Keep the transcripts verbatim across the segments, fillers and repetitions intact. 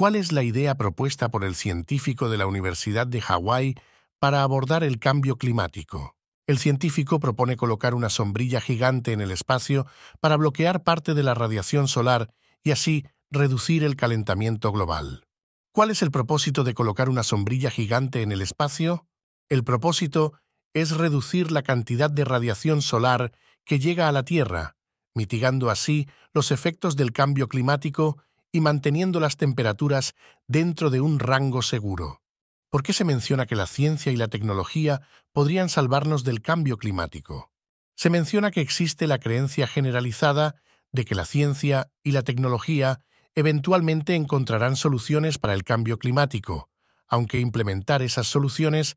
¿Cuál es la idea propuesta por el científico de la Universidad de Hawái para abordar el cambio climático? El científico propone colocar una sombrilla gigante en el espacio para bloquear parte de la radiación solar y así reducir el calentamiento global. ¿Cuál es el propósito de colocar una sombrilla gigante en el espacio? El propósito es reducir la cantidad de radiación solar que llega a la Tierra, mitigando así los efectos del cambio climático y manteniendo las temperaturas dentro de un rango seguro. ¿Por qué se menciona que la ciencia y la tecnología podrían salvarnos del cambio climático? Se menciona que existe la creencia generalizada de que la ciencia y la tecnología eventualmente encontrarán soluciones para el cambio climático, aunque implementar esas soluciones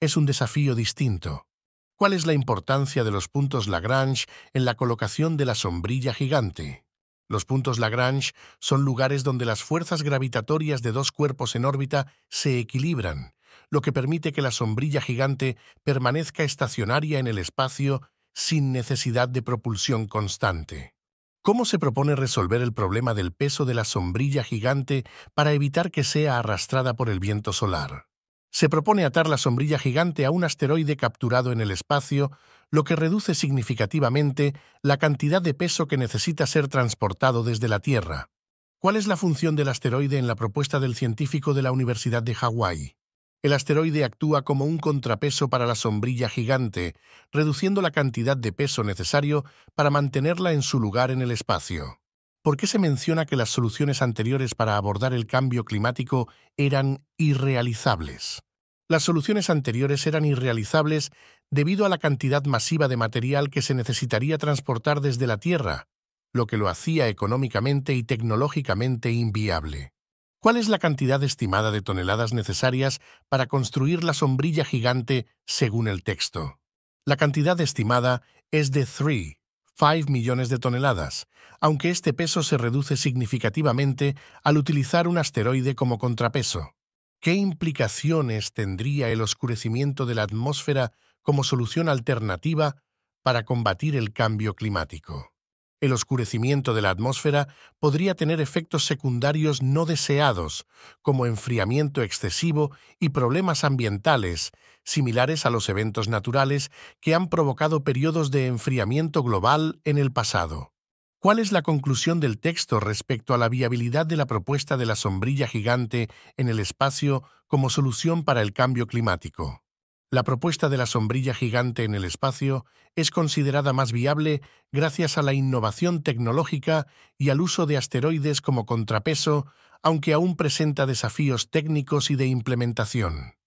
es un desafío distinto. ¿Cuál es la importancia de los puntos Lagrange en la colocación de la sombrilla gigante? Los puntos Lagrange son lugares donde las fuerzas gravitatorias de dos cuerpos en órbita se equilibran, lo que permite que la sombrilla gigante permanezca estacionaria en el espacio sin necesidad de propulsión constante. ¿Cómo se propone resolver el problema del peso de la sombrilla gigante para evitar que sea arrastrada por el viento solar? Se propone atar la sombrilla gigante a un asteroide capturado en el espacio, lo que reduce significativamente la cantidad de peso que necesita ser transportado desde la Tierra. ¿Cuál es la función del asteroide en la propuesta del científico de la Universidad de Hawái? El asteroide actúa como un contrapeso para la sombrilla gigante, reduciendo la cantidad de peso necesario para mantenerla en su lugar en el espacio. ¿Por qué se menciona que las soluciones anteriores para abordar el cambio climático eran irrealizables? Las soluciones anteriores eran irrealizables debido a la cantidad masiva de material que se necesitaría transportar desde la Tierra, lo que lo hacía económicamente y tecnológicamente inviable. ¿Cuál es la cantidad estimada de toneladas necesarias para construir la sombrilla gigante según el texto? La cantidad estimada es de tres a cinco millones de toneladas, aunque este peso se reduce significativamente al utilizar un asteroide como contrapeso. ¿Qué implicaciones tendría el oscurecimiento de la atmósfera como solución alternativa para combatir el cambio climático? El oscurecimiento de la atmósfera podría tener efectos secundarios no deseados, como enfriamiento excesivo y problemas ambientales, similares a los eventos naturales que han provocado periodos de enfriamiento global en el pasado. ¿Cuál es la conclusión del texto respecto a la viabilidad de la propuesta de la sombrilla gigante en el espacio como solución para el cambio climático? La propuesta de la sombrilla gigante en el espacio es considerada más viable gracias a la innovación tecnológica y al uso de asteroides como contrapeso, aunque aún presenta desafíos técnicos y de implementación.